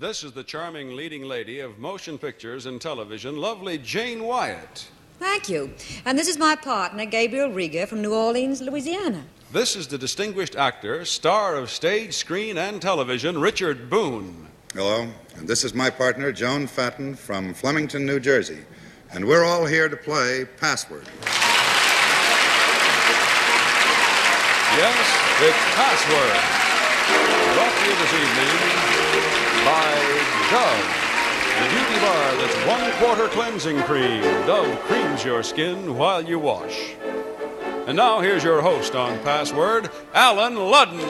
This is the charming leading lady of motion pictures and television, lovely Jane Wyatt. Thank you. And this is my partner, Gabriel Rieger, from New Orleans, Louisiana. This is the distinguished actor, star of stage, screen, and television, Richard Boone. Hello. And this is my partner, Joan Fatten, from Flemington, New Jersey. And we're all here to play Password. Yes, it's Password. Brought to you this evening by Dove, the beauty bar that's 1/4 cleansing cream. Dove creams your skin while you wash. And now here's your host on Password, Alan Ludden.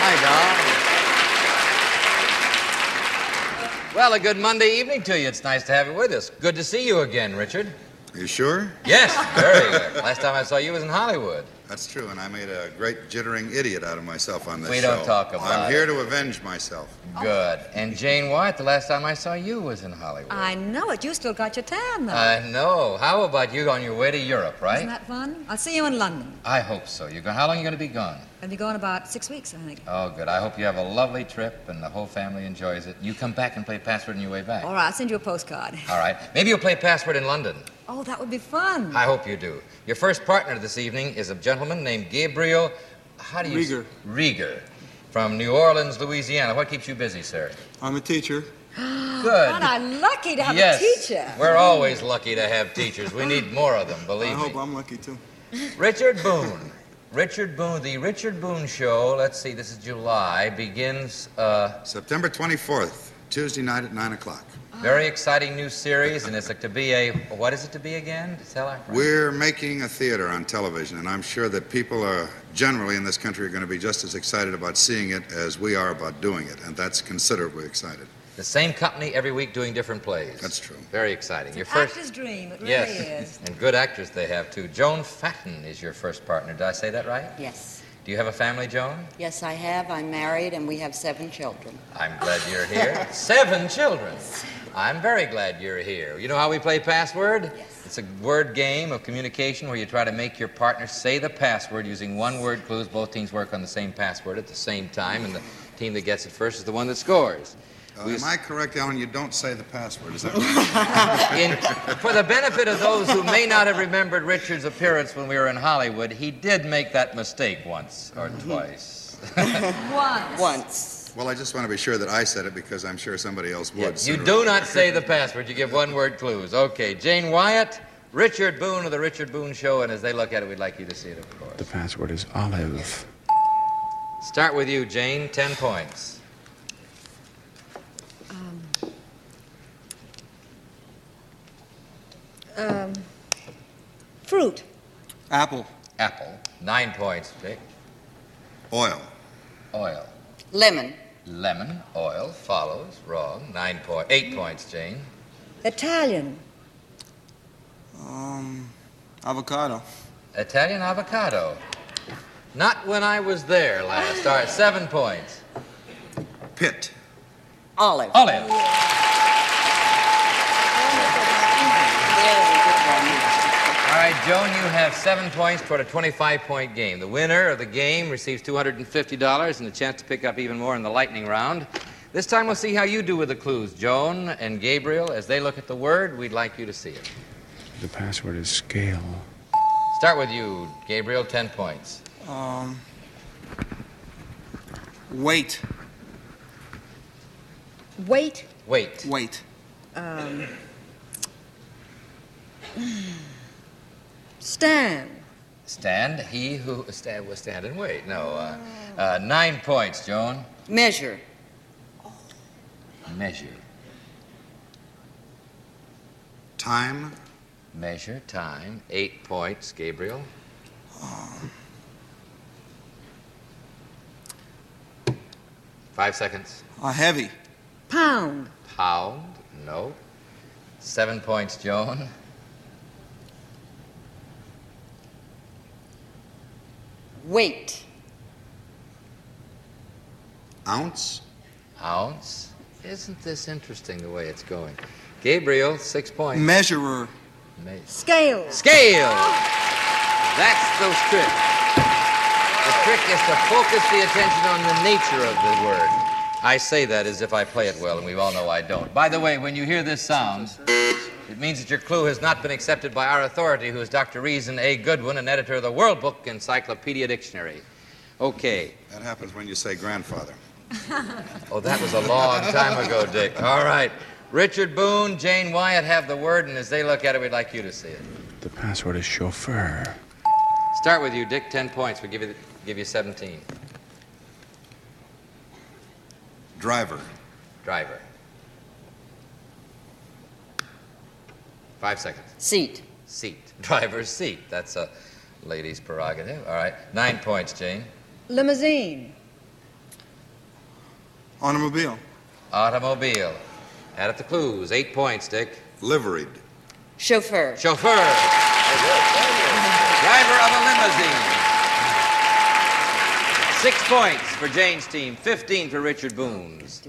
Hi, Dove. Well, a good Monday evening to you. It's nice to have you with us. Good to see you again, Richard. You sure? Yes, very good. Last time I saw you was in Hollywood. That's true, and I made a great jittering idiot out of myself on this show. We don't talk about it. I'm here to avenge myself. Good. And Jane Wyatt, the last time I saw you was in Hollywood. I know it. You still got your tan, though. I know. How about you on your way to Europe, right? Isn't that fun? I'll see you in London. I hope so. How long are you going to be gone? I'll be gone about 6 weeks, I think. Oh, good. I hope you have a lovely trip and the whole family enjoys it. You come back and play Password on your way back. All right. I'll send you a postcard. All right. Maybe you'll play Password in London. Oh, that would be fun. I hope you do. Your first partner this evening is a gentleman named Gabriel... Rieger. Rieger, from New Orleans, Louisiana. What keeps you busy, sir? I'm a teacher. Good. Aren't I lucky to have a teacher? We're always lucky to have teachers. We need more of them, believe me. I hope I'm lucky, too. Richard Boone. Richard Boone. The Richard Boone Show, let's see, this is July, begins... September 24th, Tuesday night at 9 o'clock. Very exciting new series, and it's to be a... What is it to be again? We're making a theater on television, and I'm sure that people are generally in this country are going to be just as excited about seeing it as we are about doing it, and that's considerably excited. The same company every week doing different plays. That's true. Very exciting. It's your first actor's dream. It really is. And good actors they have, too. Joan Fatten is your first partner. Did I say that right? Yes. Do you have a family, Joan? Yes, I have. I'm married, and we have 7 children. I'm glad you're here. 7 children. I'm very glad you're here. You know how we play Password? Yes. It's a word game of communication where you try to make your partner say the password using one-word clues. Both teams work on the same password at the same time, and the team that gets it first is the one that scores. Am I correct, Alan? You don't say the password, is that right? For the benefit of those who may not have remembered Richard's appearance when we were in Hollywood, he did make that mistake once or twice. Once. Well, I just want to be sure that I said it because I'm sure somebody else would. Yes, you do not say the password. You give one-word clues. Okay, Jane Wyatt, Richard Boone of The Richard Boone Show, and as they look at it, we'd like you to see it, of course. The password is olive. Start with you, Jane. 10 points. Fruit. Apple. Apple. 9 points, Dick. Oil. Oil. Lemon. Lemon, oil, follows, wrong, 9 points, 8 points, Jane. Italian. Avocado. Italian avocado. Not when I was there last. All right, 7 points. Pit. Olive. Olive. All right, Joan, you have 7 points toward a 25-point game. The winner of the game receives $250 and a chance to pick up even more in the lightning round. This time we'll see how you do with the clues. Joan and Gabriel, as they look at the word, we'd like you to see it. The password is scale. Start with you, Gabriel, 10 points. Weight. Weight? Weight. Weight. Stand. Stand. He who will stand and wait. No. 9 points, Joan. Measure. Oh. Measure. Time. Measure. Time. 8 points, Gabriel. Oh. 5 seconds. Heavy. Pound. Pound. No. 7 points, Joan. Weight. Ounce. Ounce. Isn't this interesting the way it's going? Gabriel, 6 points. Measurer. Scale. Scale. That's those tricks. The trick is to focus the attention on the nature of the word. I say that as if I play it well, and we all know I don't. By the way, when you hear this sound, it means that your clue has not been accepted by our authority, who is Dr. Reason A. Goodwin, an editor of the World Book Encyclopedia Dictionary. Okay. That happens when you say grandfather. Oh, that was a long time ago, Dick. All right. Richard Boone, Jane Wyatt have the word, and as they look at it, we'd like you to see it. The password is chauffeur. Start with you, Dick. 10 points. We give you 17. Driver. 5 seconds. Seat. Driver's seat. That's a lady's prerogative. All right. 9 points, Jane. Limousine. Automobile. Add up the clues. 8 points, Dick. Liveried. Chauffeur. Driver of a limousine. 6 points for Jane's team. 15 for Richard Boone's.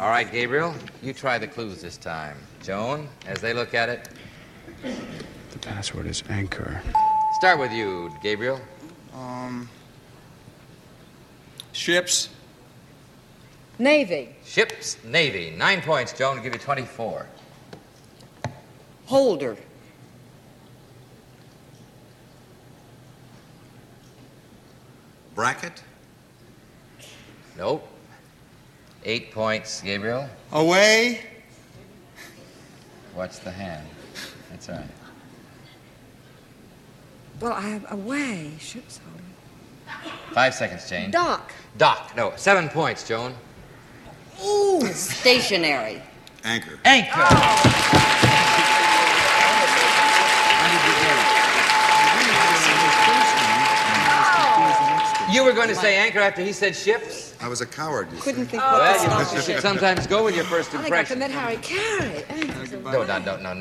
All right, Gabriel, you try the clues this time. Joan, as they look at it. The password is anchor. Start with you, Gabriel. Ships. Navy. 9 points, Joan. I'll give you 24. Holder. Bracket? Nope. 8 points, Gabriel. Away. What's the hand? That's all right. Well, I have away. Ship's holder. 5 seconds, Jane. Dock. No. 7 points, Joan. Ooh, stationary. Anchor. Oh. You were going to say anchor after he said ships? I was a coward. Couldn't think. Well, you should sometimes go with your first impression. I think I commit Harry Carey.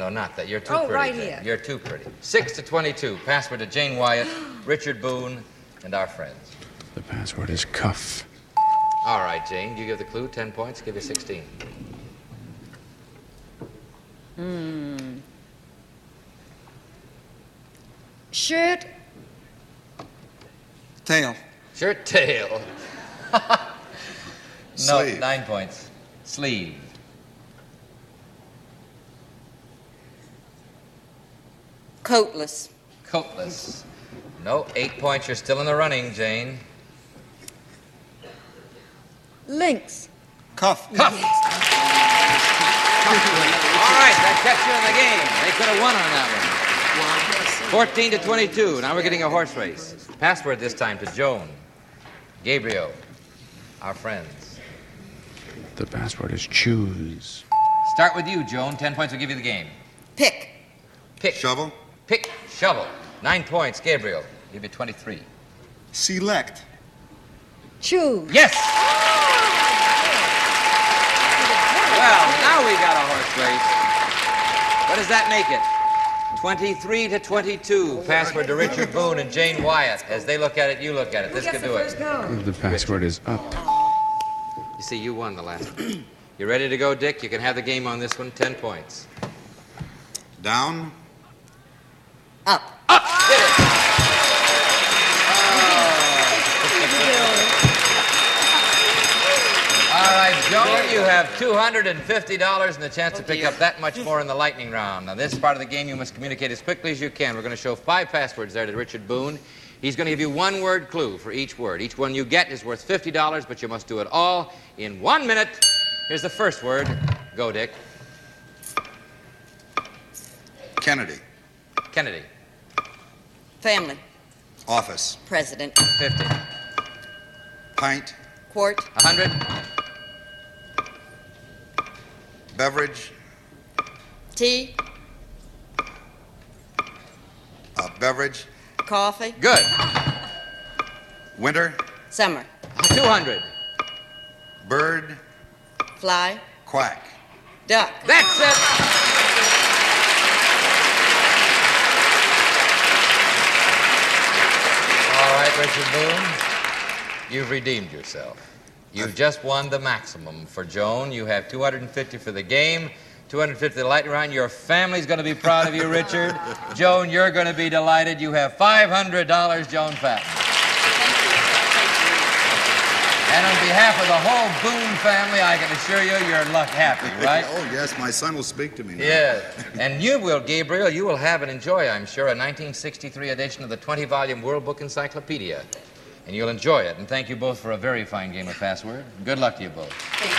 No, not that. You're too pretty. Right here. You're too pretty. 6 to 22. Password to Jane Wyatt, Richard Boone, and our friends. The password is cuff. All right, Jane, you give the clue, 10 points, give you 16. Shirt tail. No, sleeve. 9 points. Sleeve. Coatless. No, 8 points. You're still in the running, Jane. Links. Cuff. Yes. All right, that kept you in the game. They could have won on that one. 14 to 22. Now we're getting a horse race. Password this time to Joan, Gabriel, our friends. The password is choose. Start with you, Joan. 10 points will give you the game. Pick. Shovel. 9 points, Gabriel. Give you 23. Select. Choose. Yes. Well, now we got a horse race. What does that make it? 23 to 22. Password to Richard Boone and Jane Wyatt. As they look at it, you look at it. This could do it. The password is up. You see, you won the last one. You ready to go, Dick? You can have the game on this one. 10 points. Down. Up. Did it. All right, Joan, you have $250 and the chance to pick up that much more in the lightning round. Now, this part of the game, you must communicate as quickly as you can. We're going to show 5 passwords there to Richard Boone. He's going to give you one-word clue for each word. Each one you get is worth $50, but you must do it all in 1 minute. Here's the first word. Go, Dick. Kennedy. Family. Office. President. 50. Pint. Quart. 100. Beverage. Tea. Beverage. Coffee. Good. Winter. Summer. 200. Bird. Fly. Quack. Duck. That's it. All right, Richard Boone, you've redeemed yourself. You've just won the maximum. For Joan, you have $250 for the game, $250 for the lightning round. Your family's going to be proud of you, Richard. Joan, you're going to be delighted. You have $500, Joan Fatten. Thank you. And on behalf of the whole Boone family, I can assure you, you're luck happy, right? Oh, yes, my son will speak to me now. Yes. And you will, Gabriel, you will have and enjoy, I'm sure, a 1963 edition of the 20-volume World Book Encyclopedia. And you'll enjoy it. And thank you both for a very fine game of Password. Good luck to you both. Thank you.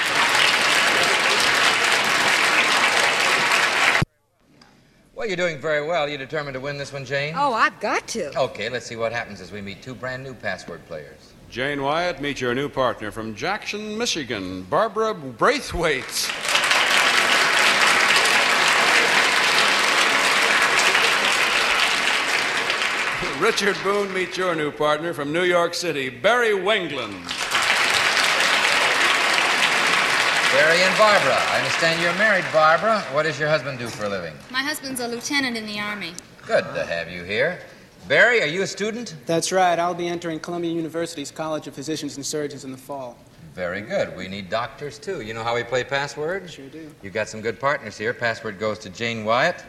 Well, you're doing very well. Are you determined to win this one, Jane? Oh, I've got to. Okay, let's see what happens as we meet two brand new Password players. Jane Wyatt, meet your new partner from Jackson, Michigan, Barbara Braithwaite. Richard Boone, meet your new partner from New York City, Barry Wingland. Barry and Barbara, I understand you're married, Barbara. What does your husband do for a living? My husband's a lieutenant in the Army. Good to have you here. Barry, are you a student? That's right. I'll be entering Columbia University's College of Physicians and Surgeons in the fall. Very good. We need doctors, too. You know how we play Password? Sure do. You've got some good partners here. Password goes to Jane Wyatt,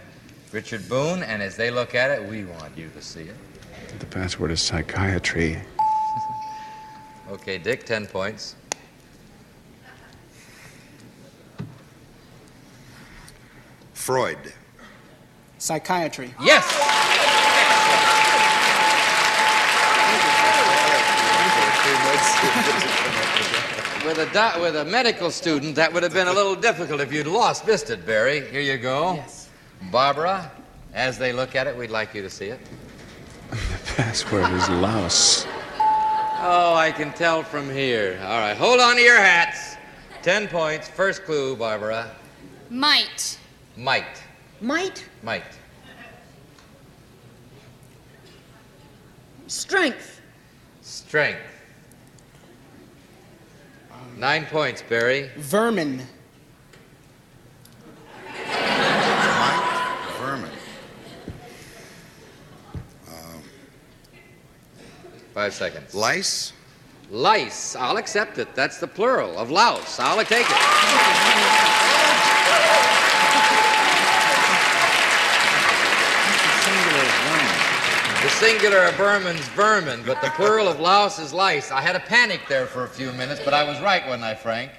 Richard Boone, and as they look at it, we want you to see it. The password is psychiatry. Okay, Dick, 10 points. Freud. Psychiatry. Yes! With a medical student, that would have been a little difficult if you'd missed it, Barry. Here you go. Yes. Barbara, as they look at it, we'd like you to see it. The password is louse. Oh, I can tell from here. All right, hold on to your hats. 10 points. First clue, Barbara. Might. Might. Might? Might. Strength. Strength. 9 points, Barry. Vermin. Might, vermin. 5 seconds. Lice? Lice. I'll accept it. That's the plural of louse. I'll take it. The singular of vermin's vermin, but the plural of louse is lice. I had a panic there for a few minutes, but I was right, wasn't I, Frank?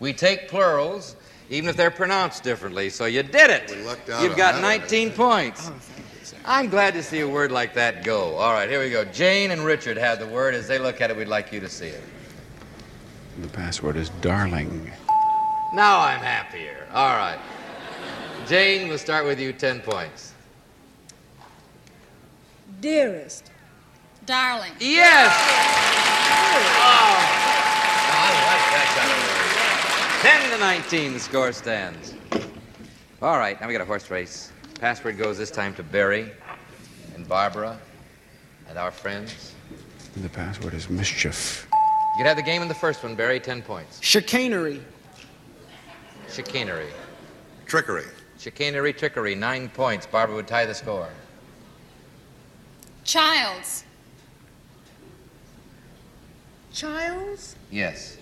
We take plurals, even if they're pronounced differently. So you did it. We lucked out. You've got 19 points. Oh, thank you. I'm glad to see a word like that go. All right, here we go. Jane and Richard have the word. As they look at it, we'd like you to see it. The password is darling. Now I'm happier. All right. Jane, we'll start with you. 10 points. Dearest. Darling. Yes! Oh, I like that kind of word. 10-19, the score stands. All right, now we got a horse race. Password goes this time to Barry and Barbara and our friends. And the password is mischief. You could have the game in the first one, Barry. 10 points. Chicanery. Chicanery. Trickery. Chicanery, trickery. 9 points. Barbara would tie the score. Childs. Childs? Yes.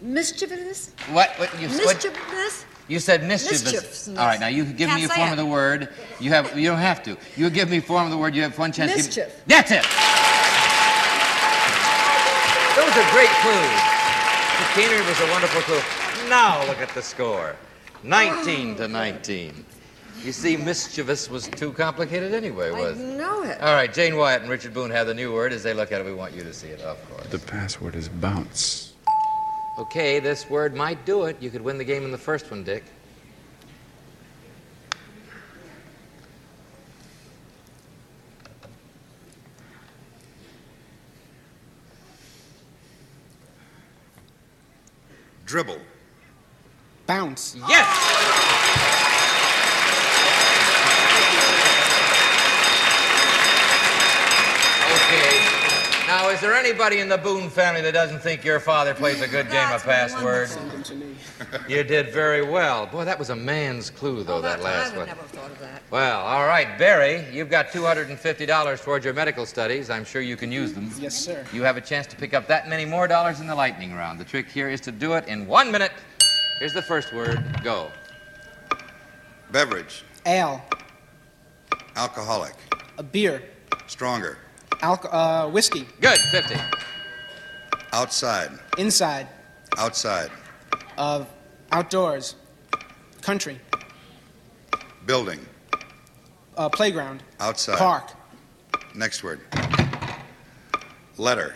Mischievous? What you said? Mischievous? You said mischievous. All right, now you give me a form of the word. You don't have to. You give me a form of the word. You have one chance. Mischief. That's it. Those are great clues. Chicanery was a wonderful clue. Now look at the score. 19-19. You see, mischievous was too complicated anyway, wasn't it? I know it. All right, Jane Wyatt and Richard Boone have the new word. As they look at it, we want you to see it, of course. The password is bounce. Okay, this word might do it. You could win the game in the first one, Dick. Dribble. Bounce. Yes! Oh. Okay. Now, is there anybody in the Boone family that doesn't think your father plays a good game of Password? You did very well. Boy, that was a man's clue, though, that last one. I would never have thought of that. Well, all right, Barry, you've got $250 towards your medical studies. I'm sure you can use them. Yes, sir. You have a chance to pick up that many more dollars in the lightning round. The trick here is to do it in 1 minute. Here's the first word. Go. Beverage. Ale. Alcoholic. A beer. Stronger. Whiskey. Good. 50. Outside. Inside. Outside. Outdoors. Country. Building. Playground. Outside. Park. Next word. Letter.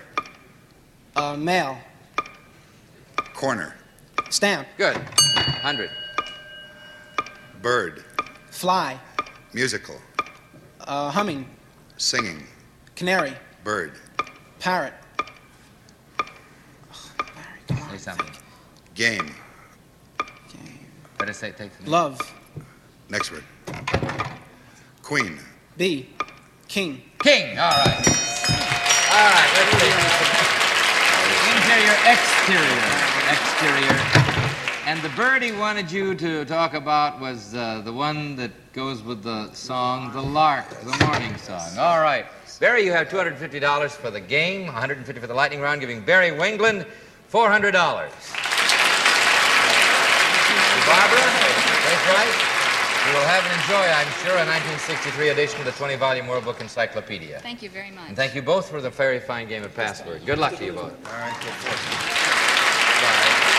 Mail. Corner. Stamp. Good. 100. Bird. Fly. Musical. Humming. Singing. Canary. Bird. Parrot. Say something. Game. Better say, take the name. Love. Next word. Queen. Bee. King. All right. Interior, exterior. And the bird he wanted you to talk about was the one that goes with the song, The Lark, the morning song. All right. Barry, you have $250 for the game, $150 for the lightning round, giving Barry Wingland $400. Barbara, that's right. You will have and enjoy, I'm sure, a 1963 edition of the 20-volume World Book Encyclopedia. Thank you very much. And thank you both for the very fine game of Password. Good luck to you both. All right. Bye.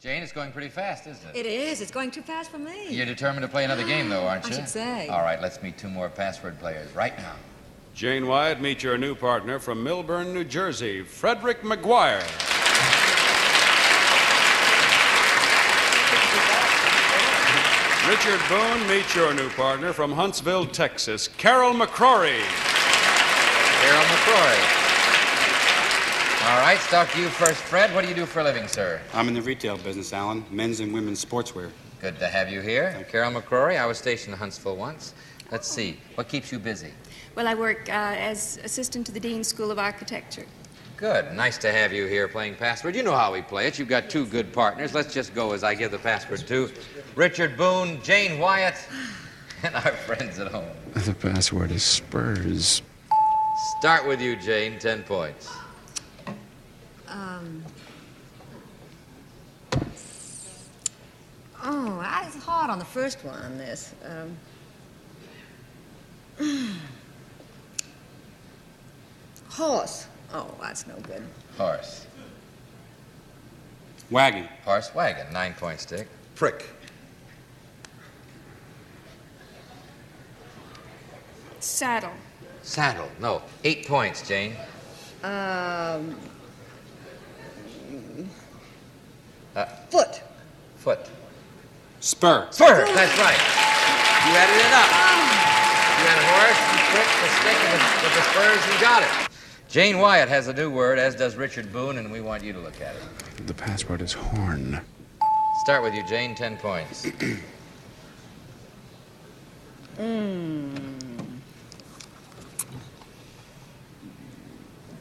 Jane, it's going pretty fast, isn't it? It is. It's going too fast for me. You're determined to play another game, though, aren't you? I should say. All right, let's meet two more Password players right now. Jane Wyatt, meet your new partner from Millburn, New Jersey, Frederick McGuire. Richard Boone, meet your new partner from Huntsville, Texas, Carol McCrory. Carol McCrory. All right, start to you first, Fred. What do you do for a living, sir? I'm in the retail business, Alan. Men's and women's sportswear. Good to have you here. Thank you. Carol McCrory, I was stationed in Huntsville once. Let's see, what keeps you busy? Well, I work as assistant to the Dean's School of Architecture. Good. Nice to have you here playing Password. You know how we play it. You've got two good partners. Let's just go as I give the Password to Richard Boone, Jane Wyatt, and our friends at home. The Password is Spurs. Start with you, Jane. 10 points. Oh, I was hard on the first one on this. Horse. Oh, that's no good. Horse. Wagon. Horse wagon. 9 points, Dick. Prick. Saddle. Saddle. No. 8 points, Jane. Foot. Foot. Spur. Spur. That's right. You added it up. You had a horse, you pricked the stick, and with the spurs, you got it. Jane Wyatt has a new word, as does Richard Boone, and we want you to look at it. The Password is horn. Start with you, Jane. 10 points.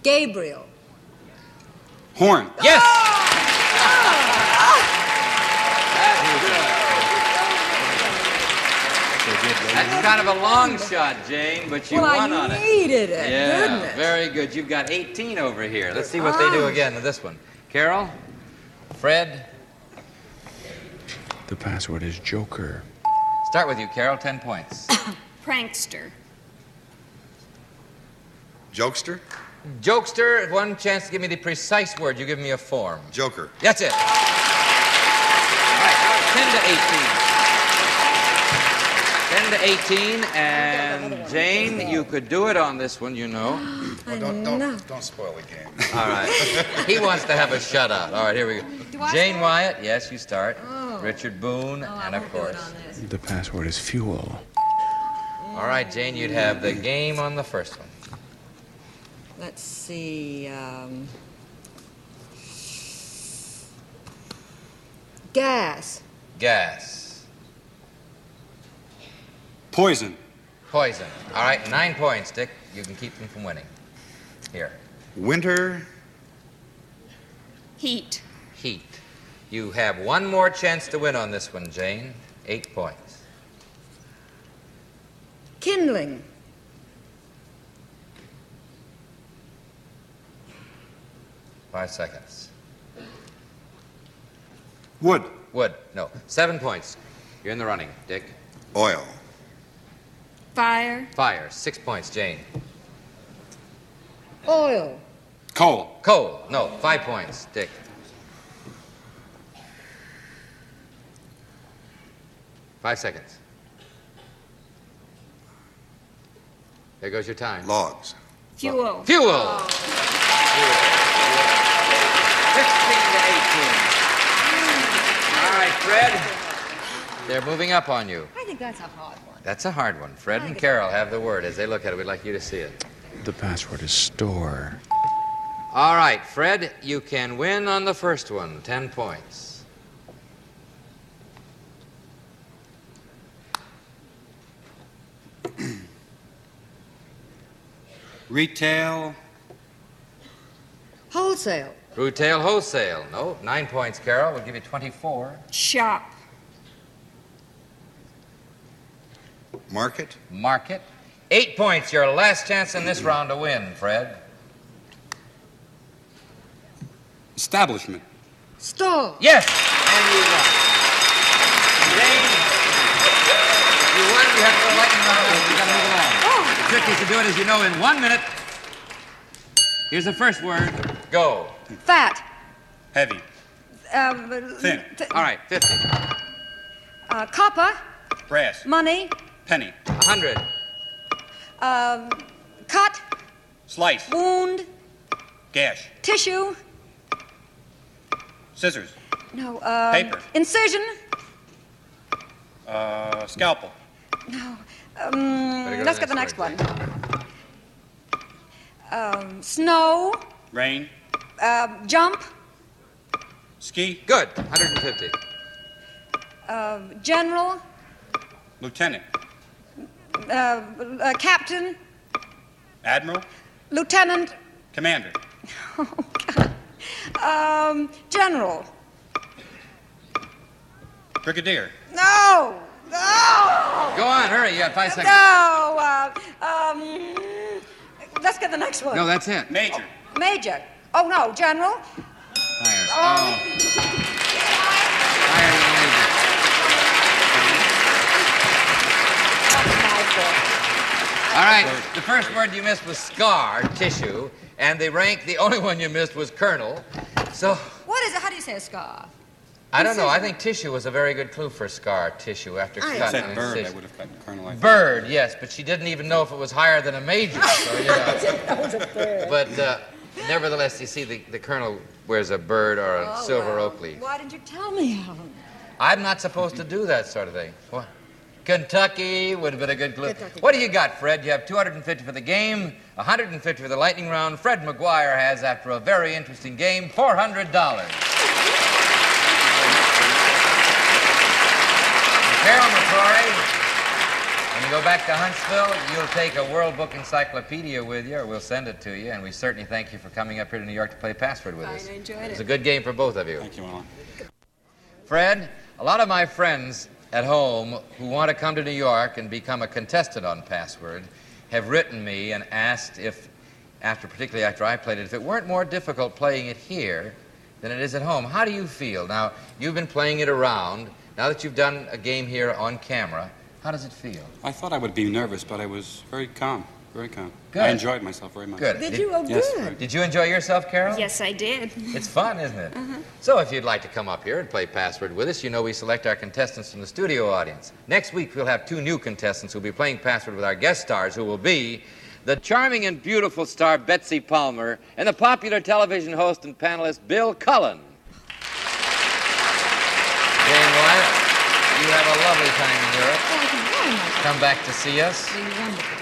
Gabriel. Horn. Yes! That's kind of a long shot, Jane, but you won on it. Well, I needed it. Yeah, goodness. Very good. You've got 18 over here. Let's see what they do again with this one. Carol? Fred? The Password is Joker. Start with you, Carol. 10 points. Prankster. Jokester? Jokester, one chance to give me the precise word. You give me a form. Joker. That's it. All right, 10 to 18. 10 to 18, and Jane, you could do it on this one, you know. Well, don't spoil the game. All right. He wants to have a shutout. All right, here we go. Jane Wyatt, yes, you start. Richard Boone, and of course. The Password is fuel. All right, Jane, you'd have the game on the first one. Let's see. Gas. Poison. All right, 9 points, Dick. You can keep them from winning. Here. Winter. Heat. You have one more chance to win on this one, Jane. 8 points. Kindling. Five seconds. Wood. No. 7 points. You're in the running, Dick. Oil. Fire. 6 points, Jane. Oil. Coal. Coal. No, 5 points, Dick. Five seconds. There goes your time. Logs. Fuel. Fuel. Oh. Fuel. 16 to 18. All right, Fred, they're moving up on you. I think that's a hard one. That's a hard one. Fred and Carol have the word. As they look at it, we'd like you to see it. The password is store. All right, Fred, you can win on the first one. 10 points. Retail. Wholesale. Retail, wholesale. No, 9 points, Carol. We'll give you 24. Shop. Market. Market. 8 points, your last chance in this round to win, Fred. Establishment. Store. Yes. And you won. Jane, you won. You have to lighten up. We've got to move along. Oh. The trick is to do it, as you know, in 1 minute. Here's the first word. Go. Fat. Heavy. Thin. All right, 50. Copper. Brass. Money. Penny. 100. Cut. Slice. Wound. Gash. Tissue. Scissors. No, paper. Incision. Scalpel. No, let's get the next one. Snow. Rain. Jump. Ski. Good. 150. General. Lieutenant. Captain. Admiral. Lieutenant. Commander. Oh, God. General. Brigadier. No! No! Go on, hurry. You got 5 seconds. No! Let's get the next one. No, that's it. Major. Oh, major. Oh, no, general. Fire. Oh. Fire the major. That's my fault. All right, the first word you missed was scar, tissue, and the rank, the only one you missed was colonel, so... What is it? How do you say a scar? I don't know. I think tissue was a very good clue for scar, tissue, after cut. I said bird, I would have gotten colonel. I bird, yes, but she didn't even know if it was higher than a major, so, you know. I didn't know it was a bird. But, nevertheless, you see, the colonel wears a bird or a silver oak leaf. Why did you tell me, Alan? I'm not supposed to do that sort of thing. What? Kentucky would have been a good clue. What do you got, Fred? You have 250 for the game, 150 for the lightning round. Fred McGuire has, after a very interesting game, $400. Carol McCrory, when you go back to Huntsville, you'll take a World Book Encyclopedia with you, or we'll send it to you, and we certainly thank you for coming up here to New York to play Password with us. I enjoyed it. It was a good game for both of you. Thank you, Alan. Fred, a lot of my friends at home who want to come to New York and become a contestant on Password have written me and asked if, particularly after I played it, if it weren't more difficult playing it here than it is at home. How do you feel? Now, you've been playing it around. Now that you've done a game here on camera, how does it feel? I thought I would be nervous, but I was very calm, very calm. Good. I enjoyed myself very much. Good. Did you? Oh, yes, good. Did you enjoy yourself, Carol? Yes, I did. It's fun, isn't it? Uh-huh. So if you'd like to come up here and play Password with us, you know we select our contestants from the studio audience. Next week, we'll have two new contestants who'll be playing Password with our guest stars, who will be the charming and beautiful star Betsy Palmer and the popular television host and panelist Bill Cullen. Jane Wyatt, you have a lovely time in Europe. Thank you very much. Come back to see us. Wonderful.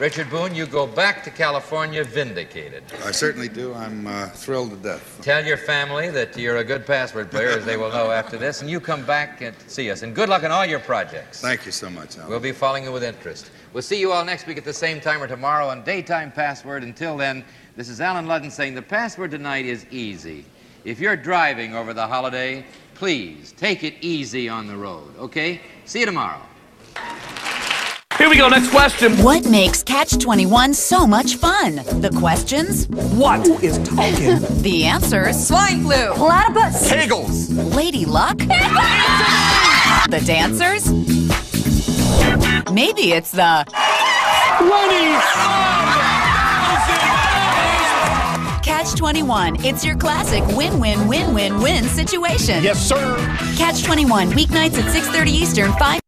Richard Boone, you go back to California vindicated. I certainly do. I'm thrilled to death. Tell your family that you're a good Password player, as they will know after this, and you come back and see us. And good luck on all your projects. Thank you so much, Alan. We'll be following you with interest. We'll see you all next week at the same time or tomorrow on Daytime Password. Until then, this is Alan Ludden saying the password tonight is easy. If you're driving over the holiday, please take it easy on the road, okay? See you tomorrow. Here we go, next question. What makes Catch 21 so much fun? The questions? What is talking? The answers? Swine flu. Platypus. Kegels. Lady Luck. The dancers? Maybe it's the... 20,000! Catch 21. It's your classic win-win-win-win-win situation. Yes, sir. Catch 21, weeknights at 6:30 Eastern, 5.